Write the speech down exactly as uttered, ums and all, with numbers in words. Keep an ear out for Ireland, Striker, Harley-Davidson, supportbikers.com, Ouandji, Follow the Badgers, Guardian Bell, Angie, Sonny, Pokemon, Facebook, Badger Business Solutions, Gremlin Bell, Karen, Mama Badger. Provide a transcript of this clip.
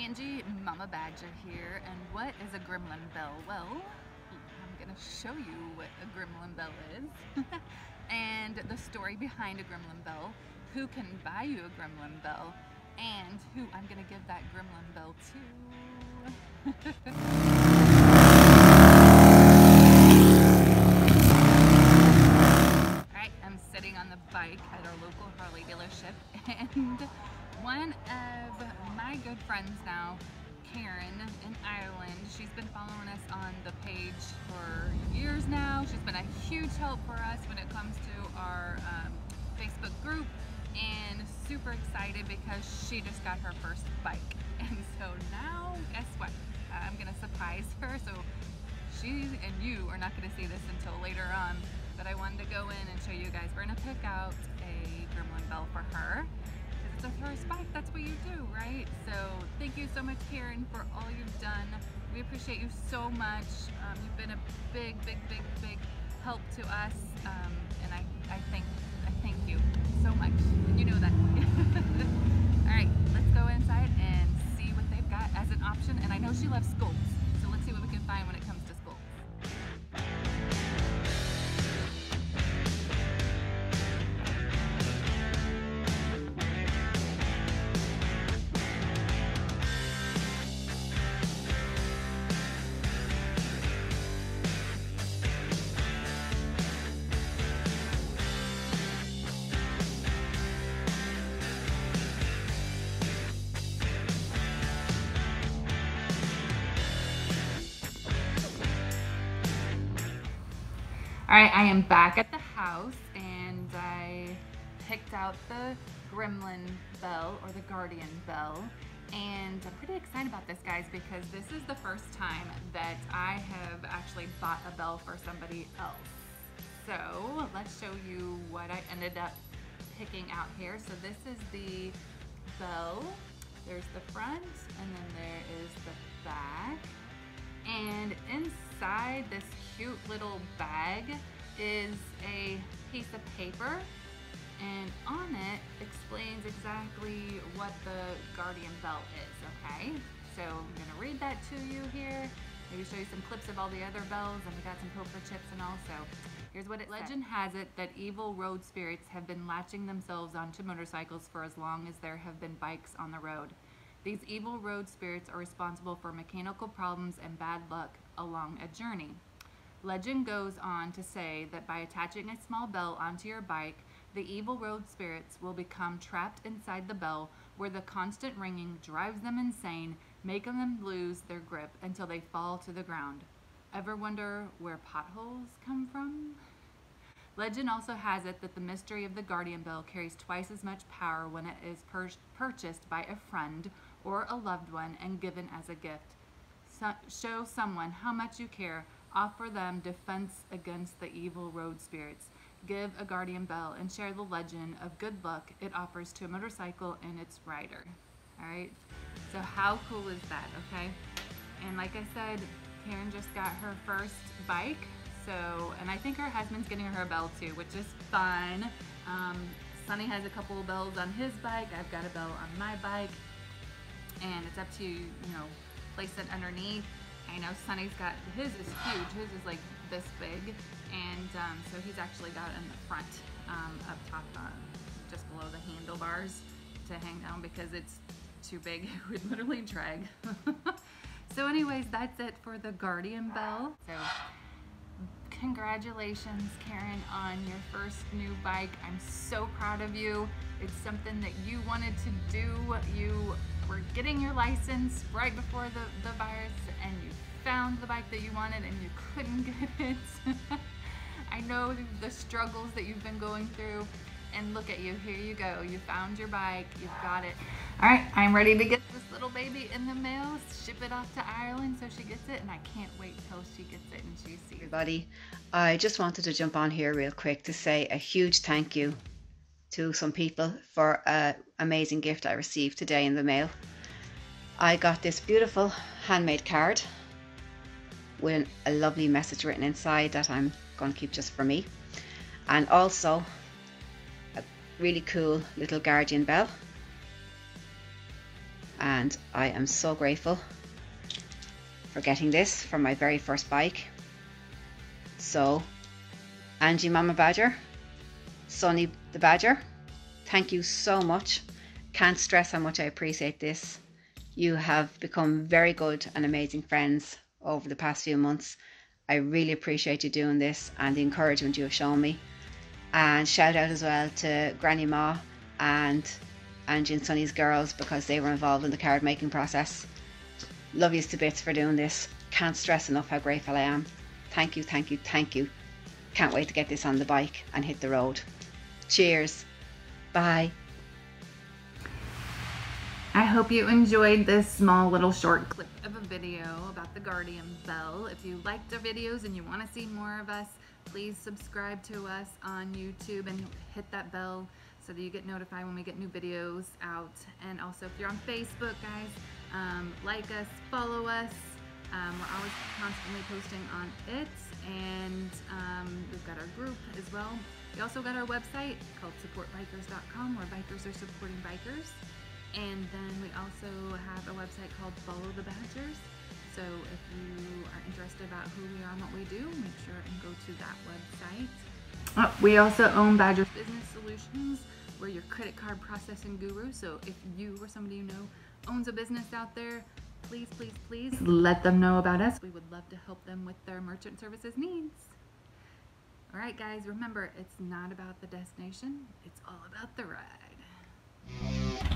Angie, Mama Badger here, and what is a Gremlin Bell? Well, I'm going to show you what a Gremlin Bell is, and the story behind a Gremlin Bell, who can buy you a Gremlin Bell, and who I'm going to give that Gremlin Bell to. Alright, I'm sitting on the bike at our local Harley dealership, and one of my good friends now, Karen, in Ireland, she's been following us on the page for years now. She's been a huge help for us when it comes to our um, Facebook group, and super excited because she just got her first bike. And so now, guess what? I'm going to surprise her, so she and you are not going to see this until later on, but I wanted to go in and show you guys. We're going to pick out a Gremlin Bell for her. It's the first bike, that's what you do, right? So thank you so much, Karen, for all you've done. We appreciate you so much. Um, you've been a big, big, big, big help to us, um, and I, I thank, I thank you so much. And you know that. All right, let's go inside and see what they've got as an option. And I know she loves sculpts, so let's see what we can find when it comes to sculpts. All right, I am back at the house, and I picked out the Gremlin Bell, or the Guardian Bell, and I'm pretty excited about this, guys, because this is the first time that I have actually bought a bell for somebody else. So let's show you what I ended up picking out here. So this is the bell. There's the front, and then there is the back. And inside this cute little bag is a piece of paper, and on it explains exactly what the Guardian Bell is, okay? So I'm gonna read that to you here, maybe show you some clips of all the other bells, and we got some poker chips and all, so here's what it says. Legend has it that evil road spirits have been latching themselves onto motorcycles for as long as there have been bikes on the road. These evil road spirits are responsible for mechanical problems and bad luck along a journey. Legend goes on to say that by attaching a small bell onto your bike, the evil road spirits will become trapped inside the bell, where the constant ringing drives them insane, making them lose their grip until they fall to the ground. Ever wonder where potholes come from? Legend also has it that the mystery of the Guardian Bell carries twice as much power when it is pur purchased by a friend or a loved one and given as a gift. So show someone how much you care. Offer them defense against the evil road spirits. Give a Guardian Bell and share the legend of good luck it offers to a motorcycle and its rider. All right, so how cool is that, okay? And like I said, Karen just got her first bike. So, and I think her husband's getting her a bell too, which is fun. Um, Sonny has a couple of bells on his bike. I've got a bell on my bike. And it's up to you, you know, place it underneath. I know Sonny's got, his is huge. His is like this big. And um, so he's actually got it in the front, um, up top, uh, just below the handlebars to hang down because it's too big. It would literally drag. So anyways, that's it for the Guardian Bell. So. Congratulations, Karen, on your first new bike. I'm so proud of you. It's something that you wanted to do. You were getting your license right before the, the virus, and you found the bike that you wanted and you couldn't get it. I know the struggles that you've been going through, and look at you, here you go. You found your bike, you've got it. All right, I'm ready to get this little baby in the mail, ship it off to Ireland so she gets it, and I can't wait till she gets it and she sees it. Everybody, I just wanted to jump on here real quick to say a huge thank you to some people for an amazing gift I received today in the mail. I got this beautiful handmade card with a lovely message written inside that I'm going to keep just for me, and also a really cool little Guardian Bell. and I am so grateful for getting this for my very first bike. So Angie, Mama Badger, Sonny the Badger, thank you so much. Can't stress how much I appreciate this. You have become very good and amazing friends over the past few months. I really appreciate you doing this and the encouragement you have shown me. And shout out as well to Granny Ma and Angie and Sonny's girls, because they were involved in the card making process. Love yous to bits for doing this. Can't stress enough how grateful I am. Thank you, thank you, thank you. Can't wait to get this on the bike and hit the road. Cheers. Bye. I hope you enjoyed this small little short clip of a video about the Guardian Bell. If you liked our videos and you want to see more of us, please subscribe to us on YouTube and hit that bell so that you get notified when we get new videos out. And also, if you're on Facebook, guys, um, like us, follow us. Um, we're always constantly posting on it, and um, we've got our group as well. We also got our website called support bikers dot com, where bikers are supporting bikers. And then we also have a website called Follow the Badgers. So if you are interested about who we are and what we do, make sure and go to that website. Oh, we also own Badger Business Solutions. We're your credit card processing guru. So if you or somebody you know owns a business out there, please, please, please let them know about us. We would love to help them with their merchant services needs. All right, guys, remember, it's not about the destination. It's all about the ride.